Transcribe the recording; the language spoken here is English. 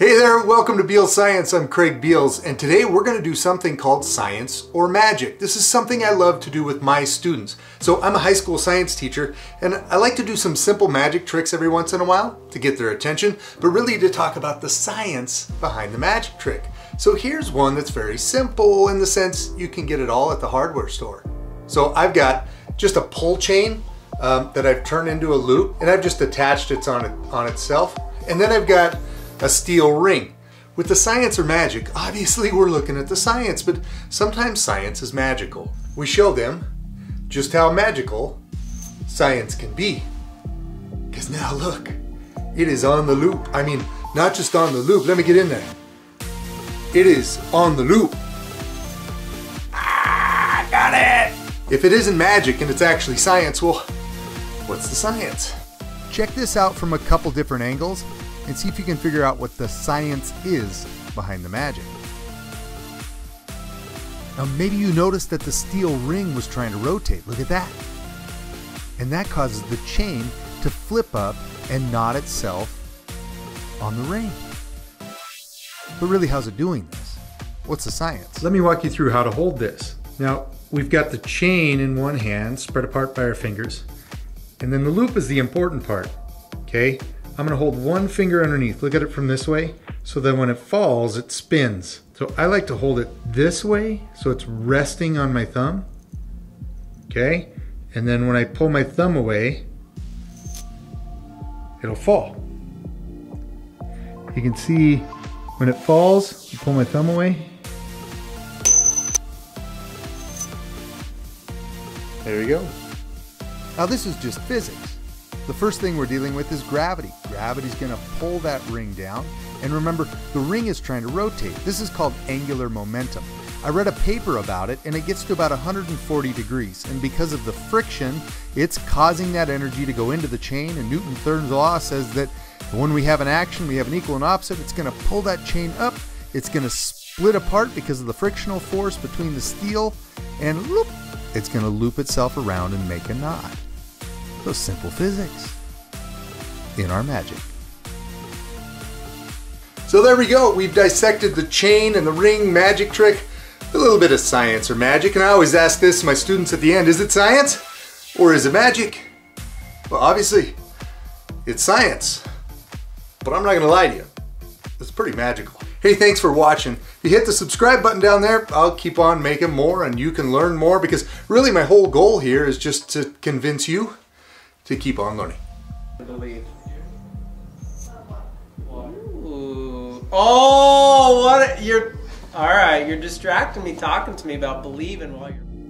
Hey there, welcome to Beals Science. I'm Craig Beals, and today we're going to do something called science or magic. This is something I love to do with my students. So I'm a high school science teacher, and I like to do some simple magic tricks every once in a while to get their attention, but really to talk about the science behind the magic trick. So here's one that's very simple in the sense you can get it all at the hardware store. So I've got just a pull chain that I've turned into a loop, and I've just attached it on itself, and then I've got a steel ring. With the science or magic, obviously we're looking at the science, but sometimes science is magical. We show them just how magical science can be. Because now look, it is on the loop. I mean, not just on the loop, let me get in there. It is on the loop. Ah, got it! If it isn't magic and it's actually science, well, what's the science? Check this out from a couple different angles and see if you can figure out what the science is behind the magic. Now maybe you noticed that the steel ring was trying to rotate, look at that. And that causes the chain to flip up and knot itself on the ring. But really, how's it doing this? What's the science? Let me walk you through how to hold this. Now we've got the chain in one hand spread apart by our fingers, and then the loop is the important part, okay? I'm gonna hold one finger underneath. Look at it from this way. So then when it falls, it spins. So I like to hold it this way so it's resting on my thumb. Okay? And then when I pull my thumb away, it'll fall. You can see when it falls, you pull my thumb away. There we go. Now this is just physics. The first thing we're dealing with is gravity. Gravity's going to pull that ring down. And remember, the ring is trying to rotate. This is called angular momentum. I read a paper about it, and it gets to about 140 degrees. And because of the friction, it's causing that energy to go into the chain. And Newton's Third Law says that when we have an action, we have an equal and opposite. It's going to pull that chain up. It's going to split apart because of the frictional force between the steel. And whoop, it's going to loop itself around and make a knot. So simple physics in our magic. So there we go. We've dissected the chain and the ring magic trick, a little bit of science or magic. And I always ask this to my students at the end, is it science or is it magic? Well, obviously it's science, but I'm not going to lie to you. It's pretty magical. Hey, thanks for watching. If you hit the subscribe button down there, I'll keep on making more and you can learn more, because really my whole goal here is just to convince you to keep on learning. I believe. Ooh. Oh, what? You're all right. You're distracting me, talking to me about believing while you're.